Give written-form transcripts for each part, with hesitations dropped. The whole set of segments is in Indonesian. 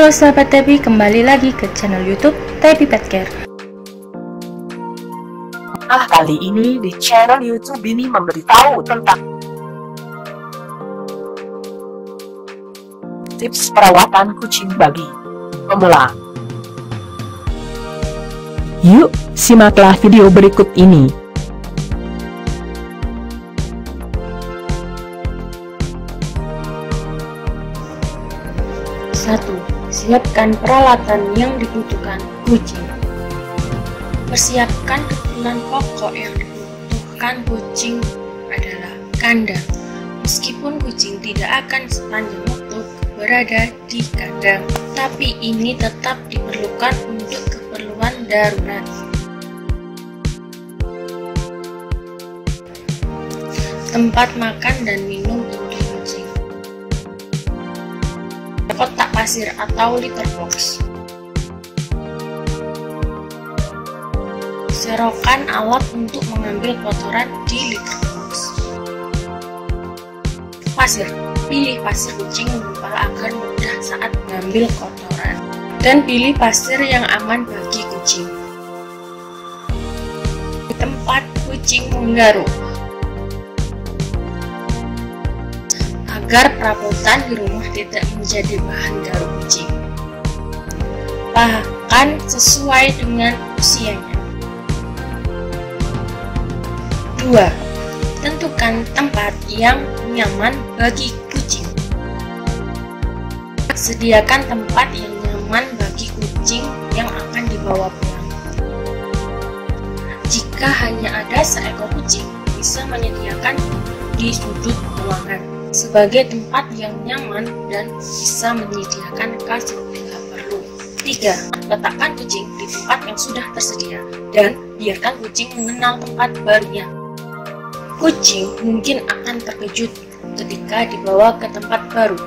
Halo sahabat Tabby, kembali lagi ke channel YouTube Tabby Pet Care. Kali ini di channel YouTube ini memberitahu tentang tips perawatan kucing bagi pemula. Yuk, simaklah video berikut ini. Siapkan peralatan yang dibutuhkan kucing. Persiapkan kebutuhan pokok yang dibutuhkan kucing adalah kandang. Meskipun kucing tidak akan sepanjang waktu berada di kandang, tapi ini tetap diperlukan untuk keperluan darurat. Tempat makan dan minum untuk kucing, kotak pasir atau litter box, serokan alat untuk mengambil kotoran di litter box, pasir, pilih pasir kucing menggumpal agar mudah saat mengambil kotoran, dan pilih pasir yang aman bagi kucing. Tempat kucing menggaruk agar perabotan di rumah tidak menjadi bahan garuk kucing, bahkan sesuai dengan usianya. 2. Tentukan tempat yang nyaman bagi kucing. Sediakan tempat yang nyaman bagi kucing yang akan dibawa pulang. Jika hanya ada seekor kucing, bisa menyediakan di sudut ruangan sebagai tempat yang nyaman dan bisa menyediakan kasur bila perlu. 3. Letakkan kucing di tempat yang sudah tersedia dan biarkan kucing mengenal tempat barunya. Kucing mungkin akan terkejut ketika dibawa ke tempat baru.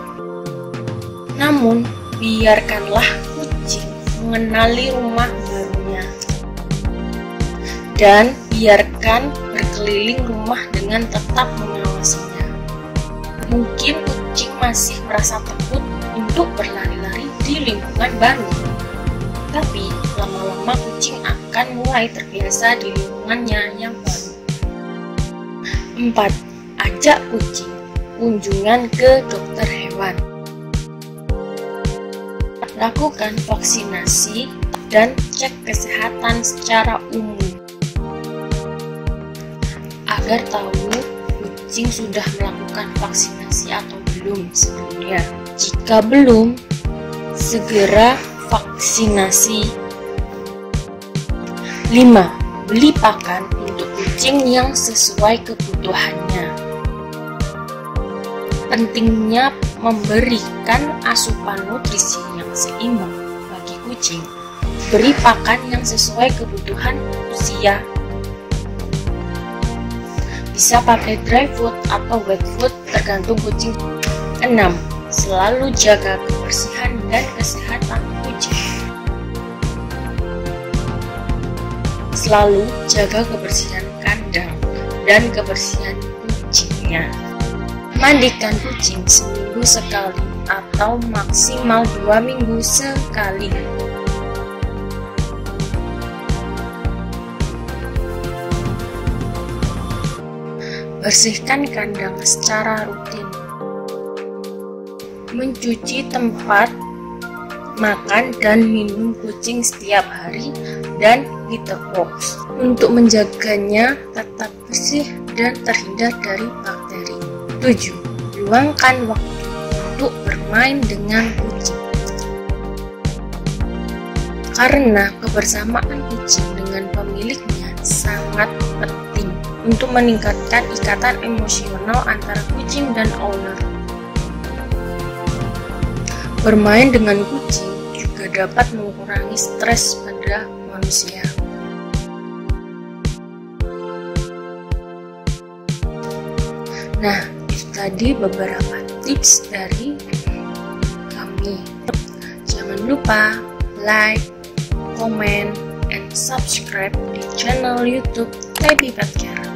Namun, biarkanlah kucing mengenali rumah barunya dan biarkan berkeliling rumah dengan tetap mengawasinya. Mungkin kucing masih merasa takut untuk berlari-lari di lingkungan baru, tapi lama-lama kucing akan mulai terbiasa di lingkungannya yang baru. 4. Ajak kucing kunjungan ke dokter hewan. Lakukan vaksinasi dan cek kesehatan secara umum agar tahu kucing sudah melakukan vaksinasi atau belum sebelumnya. Jika belum, segera vaksinasi. 5. Beli pakan untuk kucing yang sesuai kebutuhannya. Pentingnya memberikan asupan nutrisi yang seimbang bagi kucing. Beri pakan yang sesuai kebutuhan usia. Bisa pakai dry food atau wet food tergantung kucing. 6. Selalu jaga kebersihan dan kesehatan kucing. Selalu jaga kebersihan kandang dan kebersihan kucingnya. Mandikan kucing seminggu sekali atau maksimal 2 minggu sekali. Bersihkan kandang secara rutin. Mencuci tempat makan dan minum kucing setiap hari dan litter box untuk menjaganya tetap bersih dan terhindar dari bakteri. 7. Luangkan waktu untuk bermain dengan kucing. Karena kebersamaan kucing dengan pemiliknya sangat penting untuk meningkatkan ikatan emosional antara kucing dan owner. Bermain dengan kucing juga dapat mengurangi stres pada manusia. Nah, itu tadi beberapa tips dari kami. Jangan lupa like, comment, and subscribe di channel YouTube Tabby Pet Care.